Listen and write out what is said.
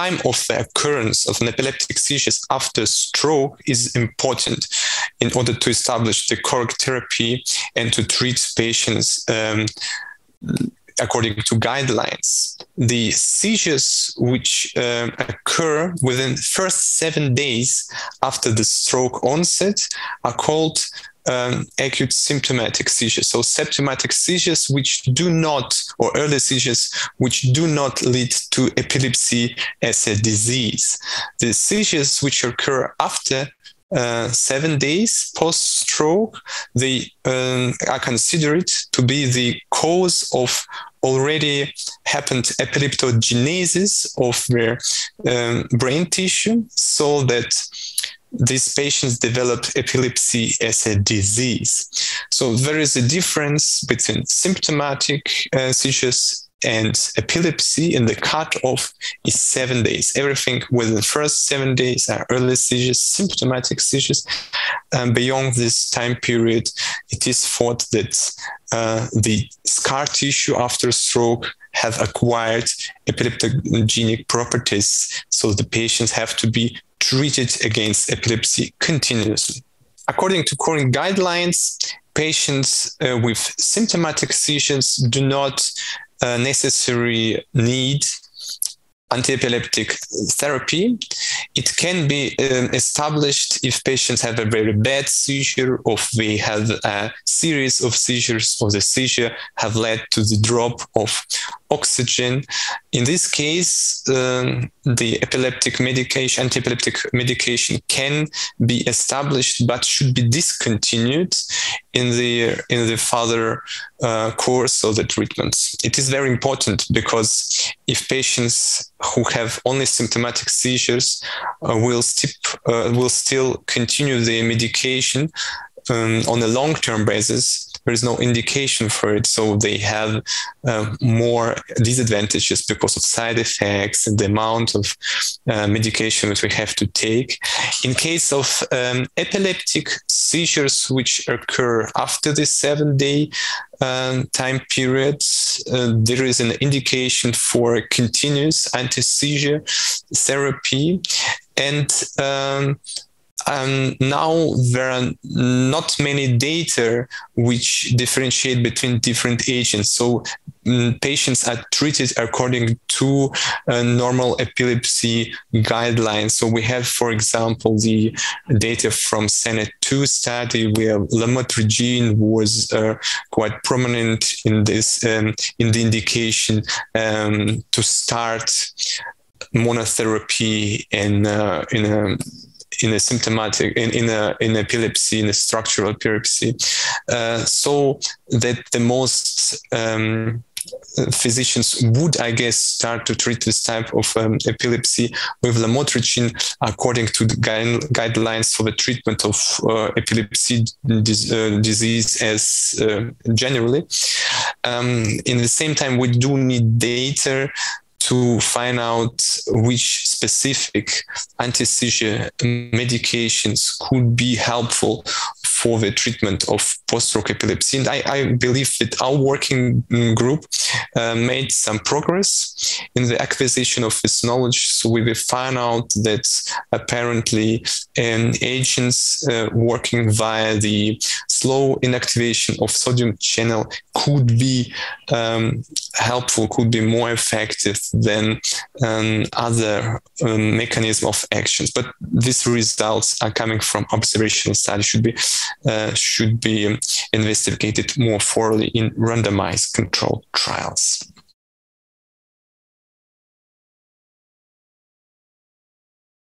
time of the occurrence of an epileptic seizure after stroke is important in order to establish the correct therapy and to treat patients according to guidelines. The seizures which occur within the first 7 days after the stroke onset are called acute symptomatic seizures. So symptomatic seizures which do not, or early seizures which do not lead to epilepsy as a disease. The seizures which occur after 7 days post-stroke, they are considered to be the cause of already happened epileptogenesis of their brain tissue, so that these patients develop epilepsy as a disease. So there is a difference between symptomatic seizures and epilepsy, and the cutoff is 7 days. Everything within the first 7 days are early seizures, symptomatic seizures. Beyond this time period, it is thought that the scar tissue after stroke have acquired epileptogenic properties, so the patients have to be treated against epilepsy continuously. According to current guidelines, patients with symptomatic seizures do not necessarily need antiepileptic therapy. It can be established if patients have a very bad seizure, or if they have a series of seizures, or the seizure have led to the drop of oxygen. In this case, the epileptic medication, antiepileptic medication, can be established but should be discontinued in the further course of the treatments. It is very important, because if patients who have only symptomatic seizures will still continue the medication on a long-term basis, there is no indication for it, so they have more disadvantages because of side effects and the amount of medication that we have to take. In case of epileptic seizures which occur after the 7-day time period, there is an indication for continuous anti-seizure therapy, and now there are not many data which differentiate between different agents. So patients are treated according to normal epilepsy guidelines. So we have, for example, the data from SENET2 study, where lamotrigine was quite prominent in this in the indication to start monotherapy in a symptomatic, in epilepsy, in a structural epilepsy, so that the most physicians would, I guess, start to treat this type of epilepsy with lamotrigine according to the guidelines for the treatment of epilepsy disease as generally. In the same time, we do need data to find out which specific anti-seizure medications could be helpful for the treatment of post-stroke epilepsy. And I believe that our working group made some progress in the acquisition of this knowledge. So we will find out that apparently agents working via the slow inactivation of sodium channel could be helpful, could be more effective than other mechanism of actions. But these results are coming from observational studies, should be investigated more thoroughly in randomized controlled trials.